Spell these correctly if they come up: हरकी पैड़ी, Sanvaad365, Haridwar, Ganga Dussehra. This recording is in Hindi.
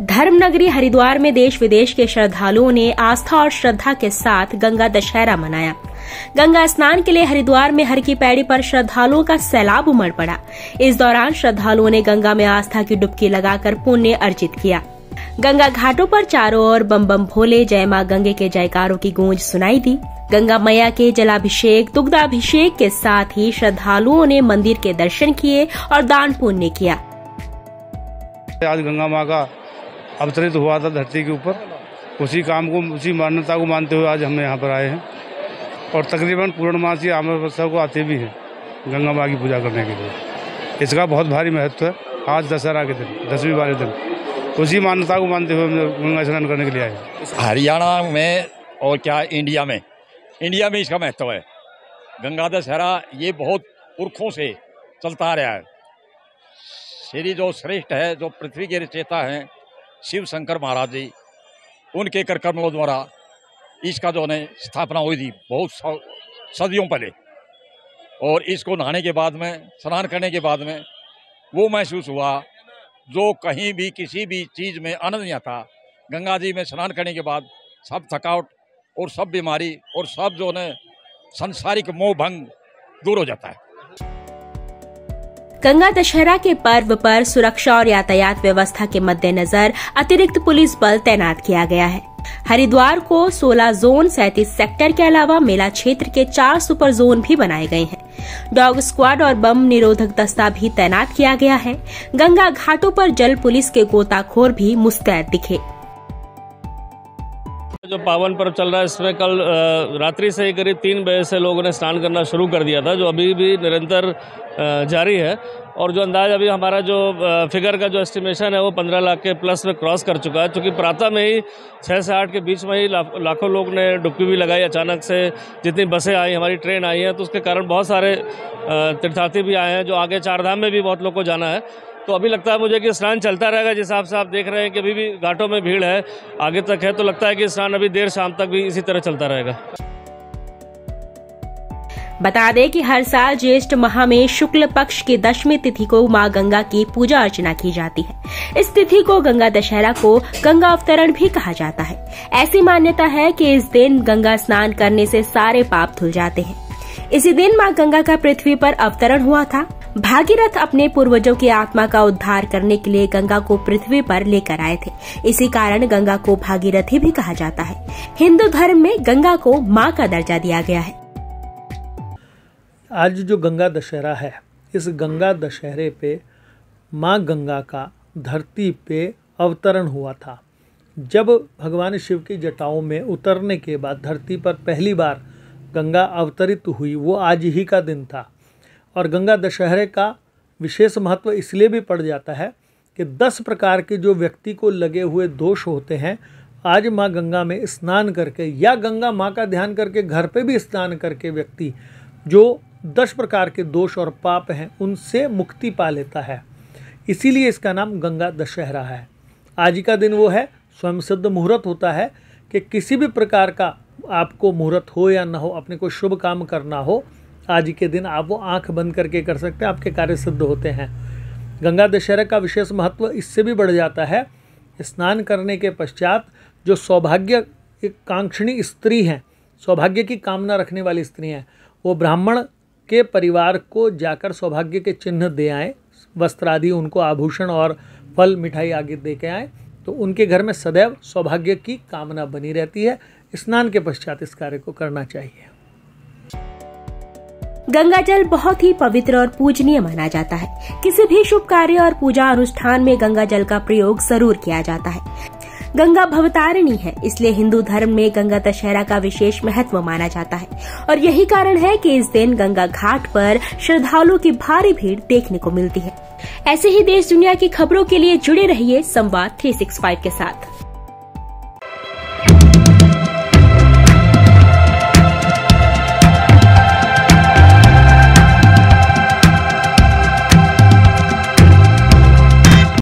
धर्मनगरी हरिद्वार में देश विदेश के श्रद्धालुओं ने आस्था और श्रद्धा के साथ गंगा दशहरा मनाया। गंगा स्नान के लिए हरिद्वार में हरकी पैड़ी पर श्रद्धालुओं का सैलाब उमड़ पड़ा। इस दौरान श्रद्धालुओं ने गंगा में आस्था की डुबकी लगाकर पुण्य अर्जित किया। गंगा घाटों पर चारों ओर बम बम भोले, जय मां गंगे के जयकारों की गूंज सुनाई दी। गंगा मैया के जलाभिषेक, दुग्धाभिषेक के साथ ही श्रद्धालुओं ने मंदिर के दर्शन किए और दान पुण्य किया। आज गंगा माँ का अवतरित हुआ था धरती के ऊपर, उसी काम को, उसी मान्यता को मानते हुए आज हम यहाँ पर आए हैं और तकरीबन पूर्णमासी अमावस्या को आते भी हैं गंगा माँ की पूजा करने के लिए। इसका बहुत भारी महत्व है। आज दशहरा के दिन, 10वीं वाले दिन, उसी मान्यता को मानते हुए हम गंगा स्नान करने के लिए आए हैं। हरियाणा में और क्या इंडिया में इसका महत्व है। गंगा दशहरा ये बहुत पुरखों से चलता आ रहा है। श्री जो श्रेष्ठ है, जो पृथ्वी के रचयिता हैं शिव शंकर महाराज जी, उनके करकमलों द्वारा इसका जो है स्थापना हुई थी बहुत सदियों पहले, और इसको नहाने के बाद में, स्नान करने के बाद में वो महसूस हुआ जो कहीं भी किसी भी चीज़ में आनंद नहीं आता। गंगा जी में स्नान करने के बाद सब थकावट और सब बीमारी और सब जो है सांसारिक मोह भंग दूर हो जाता है। गंगा दशहरा के पर्व पर सुरक्षा और यातायात व्यवस्था के मद्देनजर अतिरिक्त पुलिस बल तैनात किया गया है। हरिद्वार को 16 जोन, 37 सेक्टर के अलावा मेला क्षेत्र के 4 सुपर जोन भी बनाए गए हैं। डॉग स्क्वाड और बम निरोधक दस्ता भी तैनात किया गया है। गंगा घाटों पर जल पुलिस के गोताखोर भी मुस्तैद दिखे। जो पावन पर्व चल रहा है इसमें कल रात्रि से करीब 3 बजे से लोगों ने स्नान करना शुरू कर दिया था, जो अभी भी निरंतर जारी है। और जो अंदाज अभी हमारा जो फिगर का जो एस्टिमेशन है वो 15 लाख के प्लस में क्रॉस कर चुका है, क्योंकि प्रातः में ही 6 से 8 के बीच में ही लाखों लोग ने डुबकी भी लगाई। अचानक से जितनी बसें आई, हमारी ट्रेन आई हैं, तो उसके कारण बहुत सारे तीर्थार्थी भी आए हैं। जो आगे चारधाम में भी बहुत लोग को जाना है, तो अभी लगता है मुझे कि स्नान चलता रहेगा। जिस हिसाब से आप देख रहे हैं कि अभी भी घाटों में भीड़ है, आगे तक है, तो लगता है कि स्नान अभी देर शाम तक भी इसी तरह चलता रहेगा। बता दें कि हर साल ज्येष्ठ माह में शुक्ल पक्ष की 10वीं तिथि को मां गंगा की पूजा अर्चना की जाती है। इस तिथि को गंगा दशहरा को गंगा अवतरण भी कहा जाता है। ऐसी मान्यता है कि इस दिन गंगा स्नान करने से सारे पाप धुल जाते हैं। इसी दिन मां गंगा का पृथ्वी पर अवतरण हुआ था। भागीरथ अपने पूर्वजों की आत्मा का उद्धार करने के लिए गंगा को पृथ्वी पर लेकर आए थे। इसी कारण गंगा को भागीरथी भी कहा जाता है। हिंदू धर्म में गंगा को माँ का दर्जा दिया गया है। आज जो गंगा दशहरा है, इस गंगा दशहरे पे माँ गंगा का धरती पे अवतरण हुआ था। जब भगवान शिव की जटाओं में उतरने के बाद धरती पर पहली बार गंगा अवतरित हुई, वो आज ही का दिन था। और गंगा दशहरे का विशेष महत्व इसलिए भी पड़ जाता है कि 10 प्रकार के जो व्यक्ति को लगे हुए दोष होते हैं, आज माँ गंगा में स्नान करके या गंगा माँ का ध्यान करके घर पे भी स्नान करके व्यक्ति जो 10 प्रकार के दोष और पाप हैं उनसे मुक्ति पा लेता है। इसीलिए इसका नाम गंगा दशहरा है। आज का दिन वो है, स्वयं सिद्ध मुहूर्त होता है कि किसी भी प्रकार का आपको मुहूर्त हो या ना हो, अपने को शुभ काम करना हो, आज के दिन आप वो आंख बंद करके कर सकते हैं, आपके कार्य सिद्ध होते हैं। गंगा दशहरा का विशेष महत्व इससे भी बढ़ जाता है। स्नान करने के पश्चात जो सौभाग्य कांक्षिणी स्त्री हैं, सौभाग्य की कामना रखने वाली स्त्री हैं, वो ब्राह्मण के परिवार को जाकर सौभाग्य के चिन्ह दे आए, वस्त्र आदि, उनको आभूषण और फल मिठाई आदि दे के आए, तो उनके घर में सदैव सौभाग्य की कामना बनी रहती है। स्नान के पश्चात इस कार्य को करना चाहिए। गंगा जल बहुत ही पवित्र और पूजनीय माना जाता है। किसी भी शुभ कार्य और पूजा अनुष्ठान में गंगा जल का प्रयोग जरूर किया जाता है। गंगा भवतारिणी है, इसलिए हिंदू धर्म में गंगा दशहरा का विशेष महत्व माना जाता है। और यही कारण है कि इस दिन गंगा घाट पर श्रद्धालुओं की भारी भीड़ देखने को मिलती है। ऐसे ही देश दुनिया की खबरों के लिए जुड़े रहिए संवाद 365 के साथ।